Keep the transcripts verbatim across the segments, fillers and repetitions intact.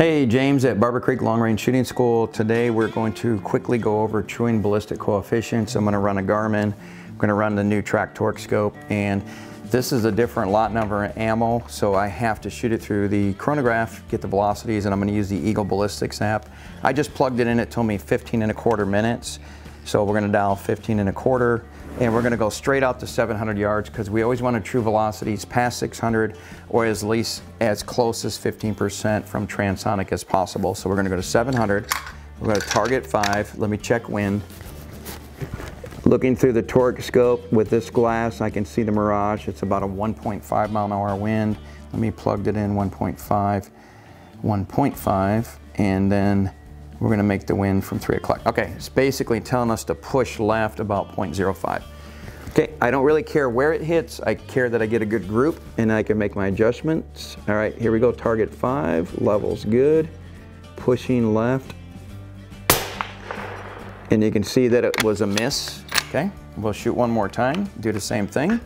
Hey, James at Barber Creek Long Range Shooting School. Today we're going to quickly go over truing ballistic coefficients. I'm going to run a Garmin. I'm going to run the new track torque scope, and this is a different lot number and ammo, so I have to shoot it through the chronograph, get the velocities, and I'm going to use the Eagle Ballistics app. I just plugged it in. It told me fifteen and a quarter minutes, so we're going to dial fifteen and a quarter, and we're going to go straight out to seven hundred yards because we always want to true velocities past six hundred or at least as close as fifteen percent from transonic as possible. So we're going to go to seven hundred, we're going to target five, let me check wind. Looking through the torque scope with this glass, I can see the mirage. It's about a one point five mile an hour wind. Let me plug it in, one point five, one point five, and then we're going to make the wind from three o'clock. Okay, it's basically telling us to push left about point zero five. Okay, I don't really care where it hits. I care that I get a good group and I can make my adjustments. All right, here we go, target five, level's good, pushing left. And you can see that it was a miss. Okay, we'll shoot one more time, do the same thing.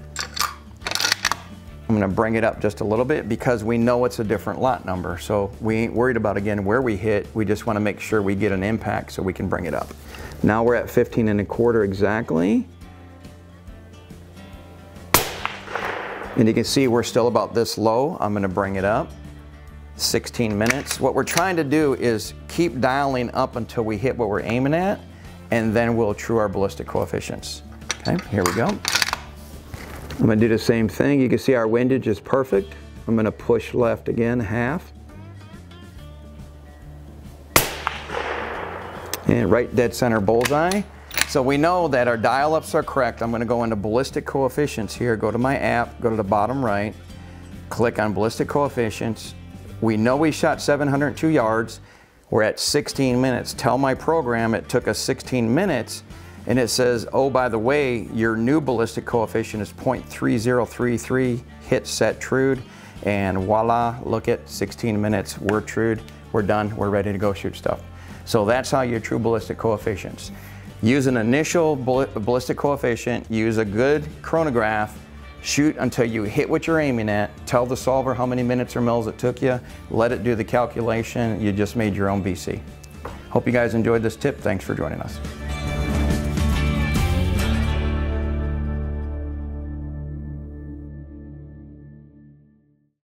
I'm going to bring it up just a little bit because we know it's a different lot number, so we ain't worried about again where we hit. We just want to make sure we get an impact so we can bring it up. Now we're at fifteen and a quarter exactly, and you can see we're still about this low. I'm going to bring it up sixteen minutes. What we're trying to do is keep dialing up until we hit what we're aiming at, and then we'll true our ballistic coefficients. Okay, here we go. I'm going to do the same thing. You can see our windage is perfect. I'm going to push left again, half. And right dead center bullseye. So we know that our dial-ups are correct. I'm going to go into ballistic coefficients here. Go to my app, go to the bottom right, click on ballistic coefficients. We know we shot seven hundred two yards. We're at sixteen minutes. Tell my program it took us sixteen minutes. And it says, oh, by the way, your new ballistic coefficient is point three zero three three, hit, set, trued, and voila, look at sixteen minutes, we're trued, we're done, we're ready to go shoot stuff. So that's how you true ballistic coefficients. Use an initial ballistic coefficient, use a good chronograph, shoot until you hit what you're aiming at, tell the solver how many minutes or mils it took you, let it do the calculation, you just made your own B C. Hope you guys enjoyed this tip, thanks for joining us.